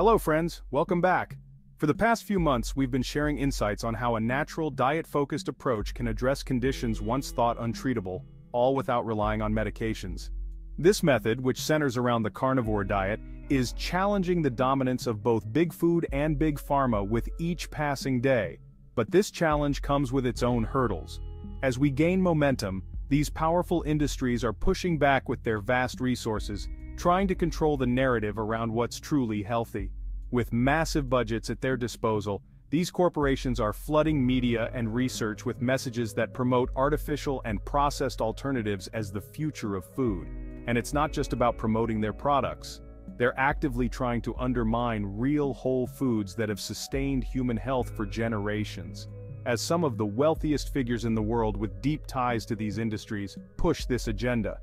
Hello friends, welcome back. For the past few months we've been sharing insights on how a natural diet-focused approach can address conditions once thought untreatable, all without relying on medications. This method, which centers around the carnivore diet, is challenging the dominance of both big food and big pharma with each passing day. But this challenge comes with its own hurdles. As we gain momentum, these powerful industries are pushing back with their vast resources, trying to control the narrative around what's truly healthy. With massive budgets at their disposal, these corporations are flooding media and research with messages that promote artificial and processed alternatives as the future of food. And it's not just about promoting their products. They're actively trying to undermine real whole foods that have sustained human health for generations. As some of the wealthiest figures in the world with deep ties to these industries push this agenda,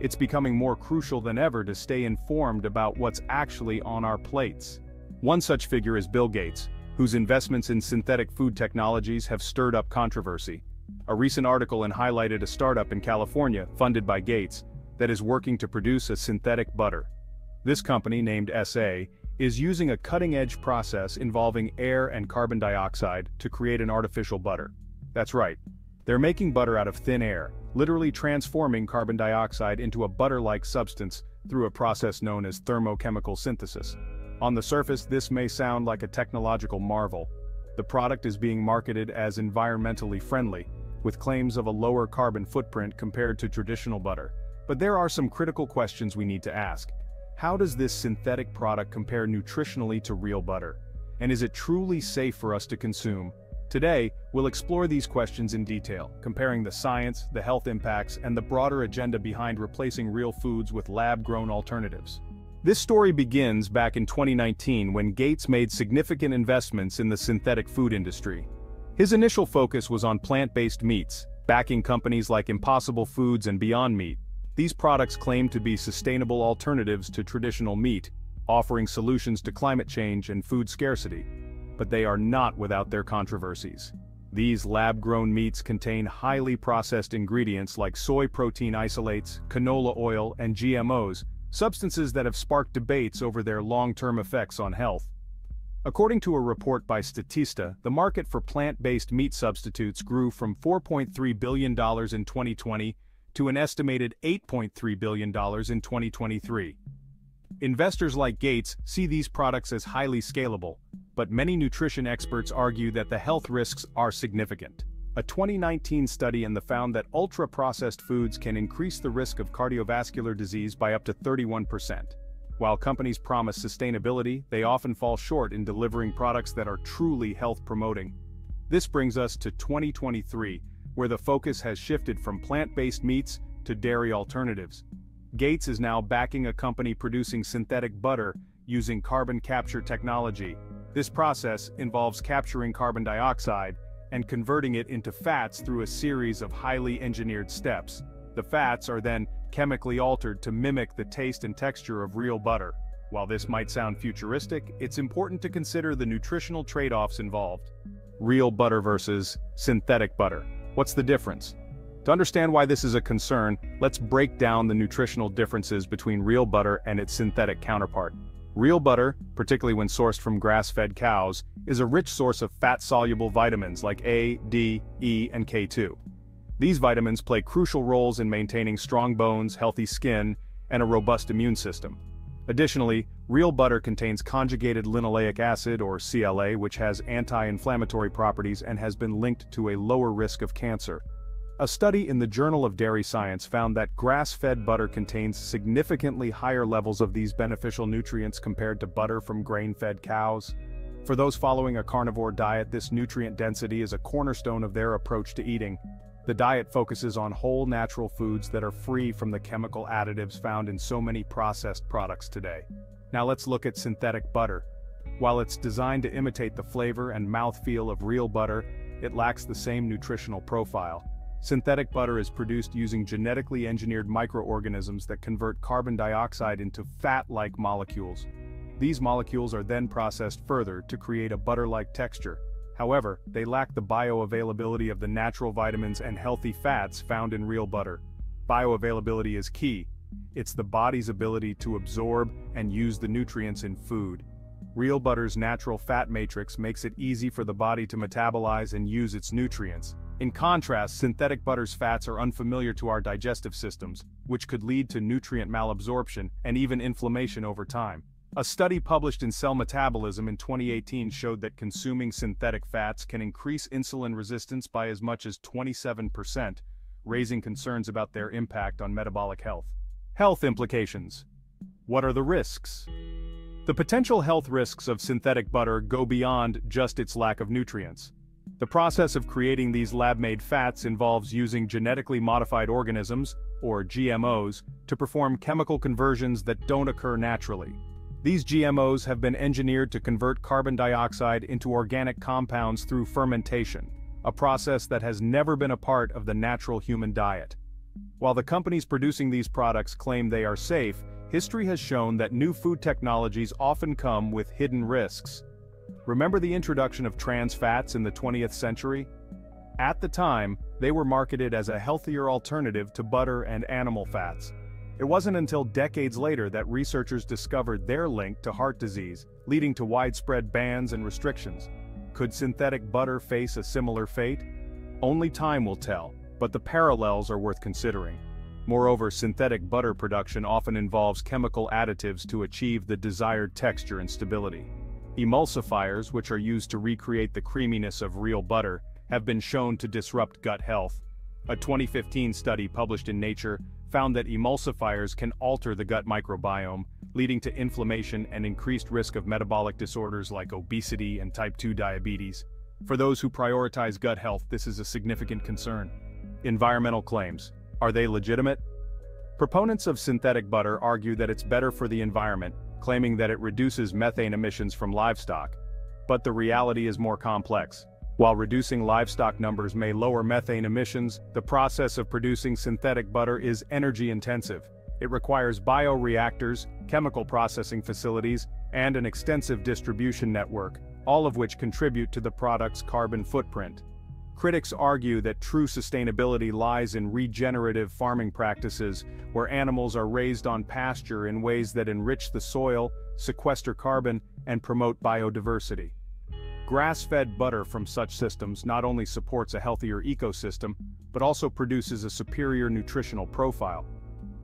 it's becoming more crucial than ever to stay informed about what's actually on our plates. One such figure is Bill Gates, whose investments in synthetic food technologies have stirred up controversy. A recent article highlighted a startup in California, funded by Gates, that is working to produce a synthetic butter. This company, named SA, is using a cutting-edge process involving air and carbon dioxide to create an artificial butter. That's right, they're making butter out of thin air, literally transforming carbon dioxide into a butter-like substance through a process known as thermochemical synthesis. On the surface, this may sound like a technological marvel. The product is being marketed as environmentally friendly, with claims of a lower carbon footprint compared to traditional butter. But there are some critical questions we need to ask. How does this synthetic product compare nutritionally to real butter? And is it truly safe for us to consume? Today, we'll explore these questions in detail, comparing the science, the health impacts, and the broader agenda behind replacing real foods with lab-grown alternatives. This story begins back in 2019 when Gates made significant investments in the synthetic food industry. His initial focus was on plant-based meats, backing companies like Impossible Foods and Beyond Meat. These products claim to be sustainable alternatives to traditional meat, offering solutions to climate change and food scarcity. But they are not without their controversies. These lab-grown meats contain highly processed ingredients like soy protein isolates, canola oil, and GMOs, substances that have sparked debates over their long-term effects on health. According to a report by Statista, the market for plant-based meat substitutes grew from $4.3 billion in 2020 to an estimated $8.3 billion in 2023. Investors like Gates see these products as highly scalable, but many nutrition experts argue that the health risks are significant. A 2019 study found that ultra-processed foods can increase the risk of cardiovascular disease by up to 31%. While companies promise sustainability, they often fall short in delivering products that are truly health-promoting. This brings us to 2023, where the focus has shifted from plant-based meats to dairy alternatives. Gates is now backing a company producing synthetic butter using carbon capture technology. This process involves capturing carbon dioxide and converting it into fats through a series of highly engineered steps. The fats are then chemically altered to mimic the taste and texture of real butter. While this might sound futuristic, it's important to consider the nutritional trade-offs involved. Real butter versus synthetic butter. What's the difference? To understand why this is a concern, let's break down the nutritional differences between real butter and its synthetic counterpart. Real butter, particularly when sourced from grass-fed cows, is a rich source of fat-soluble vitamins like A, D, E, and K2. These vitamins play crucial roles in maintaining strong bones, healthy skin, and a robust immune system. Additionally, real butter contains conjugated linoleic acid, or CLA, which has anti-inflammatory properties and has been linked to a lower risk of cancer. A study in the Journal of Dairy Science found that grass-fed butter contains significantly higher levels of these beneficial nutrients compared to butter from grain-fed cows. For those following a carnivore diet, this nutrient density is a cornerstone of their approach to eating. The diet focuses on whole natural foods that are free from the chemical additives found in so many processed products today. Now let's look at synthetic butter. While it's designed to imitate the flavor and mouthfeel of real butter, it lacks the same nutritional profile. Synthetic butter is produced using genetically engineered microorganisms that convert carbon dioxide into fat-like molecules. These molecules are then processed further to create a butter-like texture. However, they lack the bioavailability of the natural vitamins and healthy fats found in real butter. Bioavailability is key. It's the body's ability to absorb and use the nutrients in food. Real butter's natural fat matrix makes it easy for the body to metabolize and use its nutrients. In contrast, synthetic butter's fats are unfamiliar to our digestive systems, which could lead to nutrient malabsorption and even inflammation over time. A study published in Cell Metabolism in 2018 showed that consuming synthetic fats can increase insulin resistance by as much as 27%, raising concerns about their impact on metabolic health. Health implications. What are the risks? The potential health risks of synthetic butter go beyond just its lack of nutrients. The process of creating these lab-made fats involves using genetically modified organisms, or GMOs, to perform chemical conversions that don't occur naturally. These GMOs have been engineered to convert carbon dioxide into organic compounds through fermentation, a process that has never been a part of the natural human diet. While the companies producing these products claim they are safe, history has shown that new food technologies often come with hidden risks. Remember the introduction of trans fats in the 20th century? At the time, they were marketed as a healthier alternative to butter and animal fats. It wasn't until decades later that researchers discovered their link to heart disease, leading to widespread bans and restrictions. Could synthetic butter face a similar fate? Only time will tell, but the parallels are worth considering. Moreover, synthetic butter production often involves chemical additives to achieve the desired texture and stability. Emulsifiers, which are used to recreate the creaminess of real butter, have been shown to disrupt gut health. A 2015 study published in Nature found that emulsifiers can alter the gut microbiome, leading to inflammation and increased risk of metabolic disorders like obesity and type 2 diabetes. For those who prioritize gut health, this is a significant concern. Environmental claims. Are they legitimate? Proponents of synthetic butter argue that it's better for the environment, claiming that it reduces methane emissions from livestock. But the reality is more complex. While reducing livestock numbers may lower methane emissions, the process of producing synthetic butter is energy-intensive. It requires bioreactors, chemical processing facilities, and an extensive distribution network, all of which contribute to the product's carbon footprint. Critics argue that true sustainability lies in regenerative farming practices, where animals are raised on pasture in ways that enrich the soil, sequester carbon, and promote biodiversity. Grass-fed butter from such systems not only supports a healthier ecosystem, but also produces a superior nutritional profile.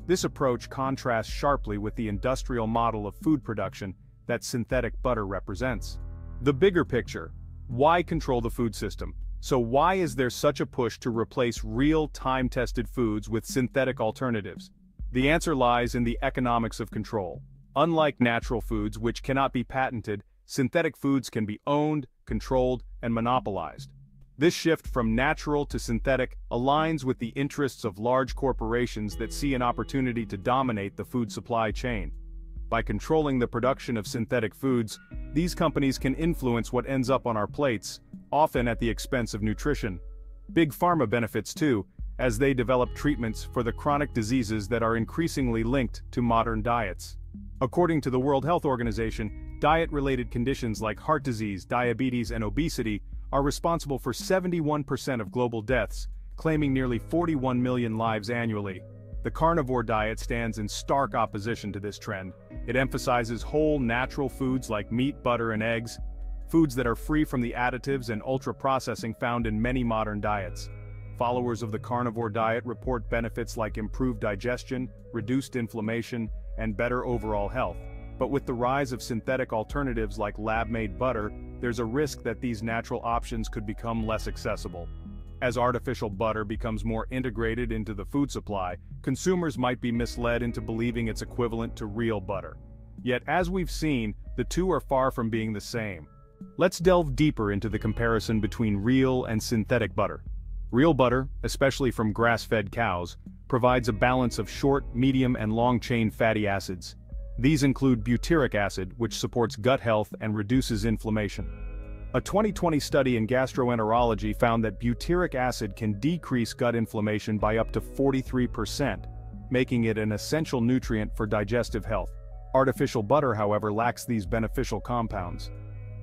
This approach contrasts sharply with the industrial model of food production that synthetic butter represents. The bigger picture. Why control the food system? So why is there such a push to replace real, time-tested foods with synthetic alternatives? The answer lies in the economics of control. Unlike natural foods, which cannot be patented, synthetic foods can be owned, controlled, and monopolized. This shift from natural to synthetic aligns with the interests of large corporations that see an opportunity to dominate the food supply chain. By controlling the production of synthetic foods, these companies can influence what ends up on our plates, often at the expense of nutrition. Big Pharma benefits too, as they develop treatments for the chronic diseases that are increasingly linked to modern diets. According to the World Health Organization, diet-related conditions like heart disease, diabetes, and obesity are responsible for 71% of global deaths, claiming nearly 41 million lives annually. The carnivore diet stands in stark opposition to this trend. It emphasizes whole, natural foods like meat, butter, and eggs, foods that are free from the additives and ultra-processing found in many modern diets. Followers of the carnivore diet report benefits like improved digestion, reduced inflammation, and better overall health. But with the rise of synthetic alternatives like lab-made butter, there's a risk that these natural options could become less accessible. As artificial butter becomes more integrated into the food supply, consumers might be misled into believing it's equivalent to real butter. Yet, as we've seen, the two are far from being the same. Let's delve deeper into the comparison between real and synthetic butter. Real butter, especially from grass-fed cows, provides a balance of short, medium, and long-chain fatty acids. These include butyric acid, which supports gut health and reduces inflammation. A 2020 study in gastroenterology found that butyric acid can decrease gut inflammation by up to 43%, making it an essential nutrient for digestive health. Artificial butter, however, lacks these beneficial compounds.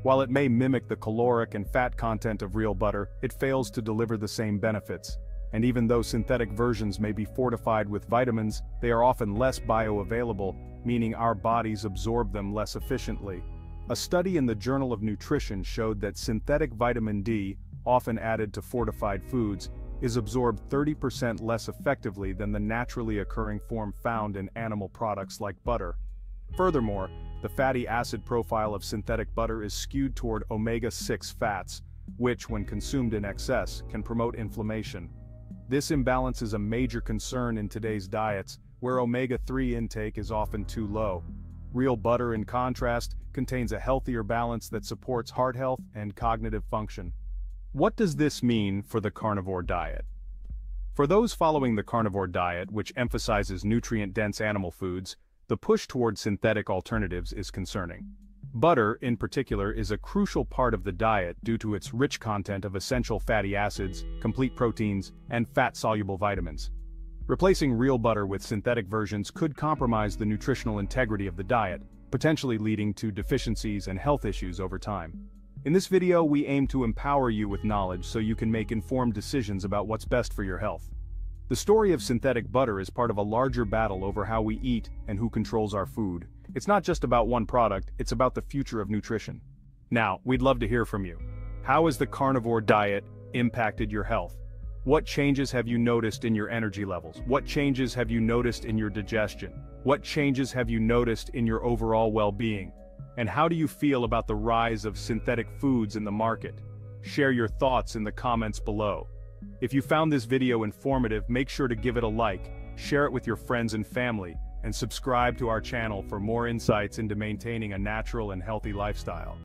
While it may mimic the caloric and fat content of real butter, it fails to deliver the same benefits. And even though synthetic versions may be fortified with vitamins, they are often less bioavailable, meaning our bodies absorb them less efficiently. A study in the Journal of Nutrition showed that synthetic vitamin D, often added to fortified foods, is absorbed 30% less effectively than the naturally occurring form found in animal products like butter. Furthermore, the fatty acid profile of synthetic butter is skewed toward omega-6 fats, which, when consumed in excess, can promote inflammation. This imbalance is a major concern in today's diets, where omega-3 intake is often too low. Real butter, in contrast, contains a healthier balance that supports heart health and cognitive function. What does this mean for the carnivore diet? For those following the carnivore diet, which emphasizes nutrient-dense animal foods, the push toward synthetic alternatives is concerning. Butter, in particular, is a crucial part of the diet due to its rich content of essential fatty acids, complete proteins, and fat-soluble vitamins. Replacing real butter with synthetic versions could compromise the nutritional integrity of the diet, potentially leading to deficiencies and health issues over time. In this video, we aim to empower you with knowledge so you can make informed decisions about what's best for your health. The story of synthetic butter is part of a larger battle over how we eat and who controls our food. It's not just about one product, it's about the future of nutrition. Now, we'd love to hear from you. How has the carnivore diet impacted your health? What changes have you noticed in your energy levels? What changes have you noticed in your digestion? What changes have you noticed in your overall well-being? And how do you feel about the rise of synthetic foods in the market? Share your thoughts in the comments below. If you found this video informative, make sure to give it a like, share it with your friends and family, and subscribe to our channel for more insights into maintaining a natural and healthy lifestyle.